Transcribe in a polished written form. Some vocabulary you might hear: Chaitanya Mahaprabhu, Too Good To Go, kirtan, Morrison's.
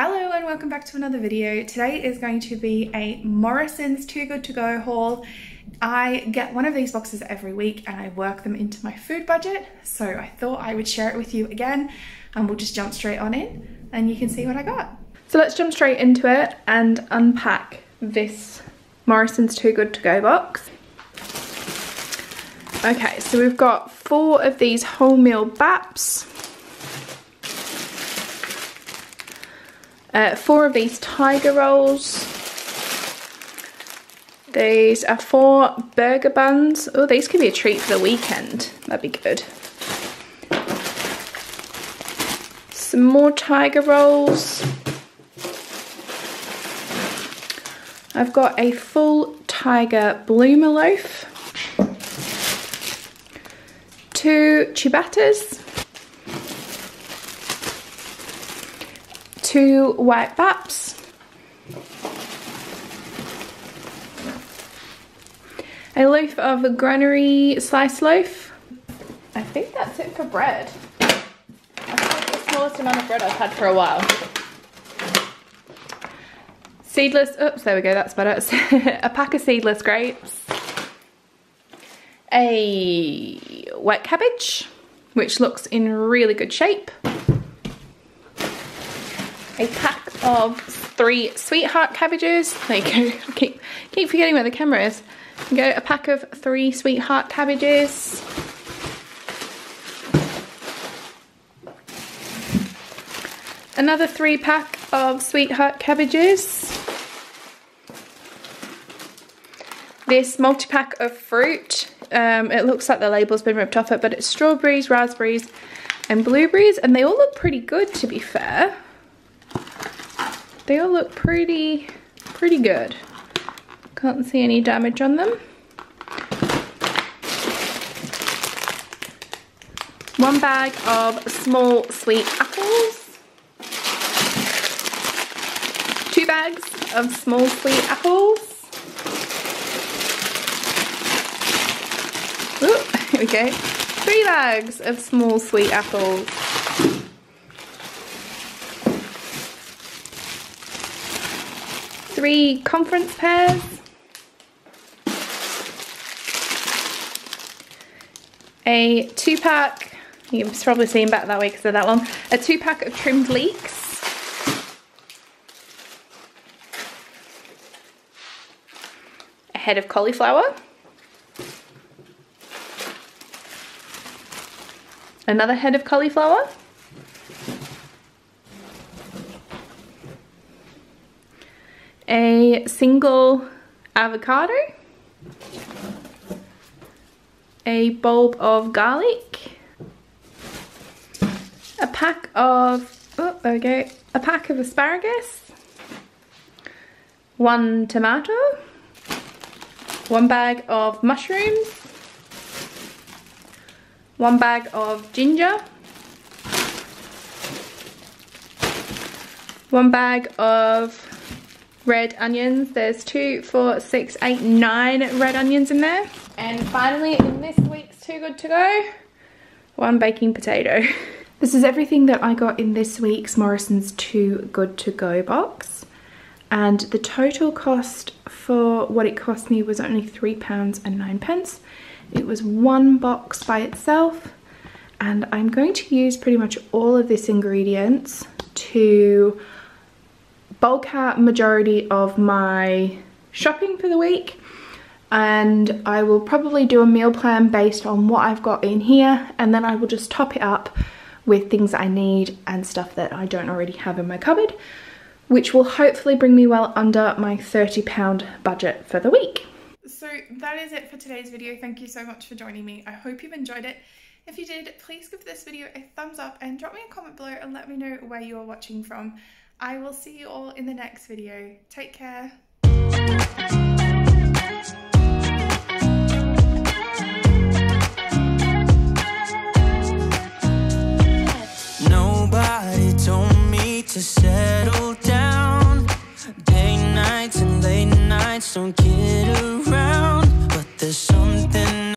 Hello and welcome back to another video. Today is going to be a Morrison's Too Good To Go haul. I get one of these boxes every week and I work them into my food budget. So I thought I would share it with you again and we'll just jump straight on in and you can see what I got. So let's jump straight into it and unpack this Morrison's Too Good To Go box. Okay, so we've got four of these wholemeal baps. Four of these tiger rolls. These are four burger buns. Oh, these could be a treat for the weekend. That'd be good. Some more tiger rolls. I've got a full tiger bloomer loaf. Two ciabattas. Two white baps, a loaf of granary sliced loaf. I think that's it for bread. That's the smallest amount of bread I've had for a while. Seedless, oops, there we go, that's better. A pack of seedless grapes, a white cabbage, which looks in really good shape. A pack of three sweetheart cabbages. There you go. I keep forgetting where the camera is. Go a pack of three sweetheart cabbages. Another three pack of sweetheart cabbages. This multi-pack of fruit. It looks like the label's been ripped off it, but it's strawberries, raspberries, and blueberries, and they all look pretty good, to be fair. They all look pretty good. Can't see any damage on them. One bag of small sweet apples. Two bags of small sweet apples. Ooh, here we go. Three bags of small sweet apples. Three conference pairs, a two-pack, you can probably see them back that way because they're that long, a two-pack of trimmed leeks, a head of cauliflower, another head of cauliflower, a single avocado, a bulb of garlic, a pack of, oh, there we go, a pack of asparagus, one tomato, one bag of mushrooms, one bag of ginger, one bag of red onions. There's 2, 4, 6, 8, 9 red onions in there. And finally, in this week's Too Good To Go, one baking potato. This is everything that I got in this week's Morrison's Too Good To Go box. And the total cost for what it cost me was only £3.09. It was one box by itself. And I'm going to use pretty much all of these ingredients to bulk out majority of my shopping for the week, and I will probably do a meal plan based on what I've got in here, and then I will just top it up with things that I need and stuff that I don't already have in my cupboard, which will hopefully bring me well under my £30 budget for the week. So that is it for today's video. Thank you so much for joining me. I hope you've enjoyed it. If you did, please give this video a thumbs up and drop me a comment below and let me know where you're watching from. I will see you all in the next video. Take care.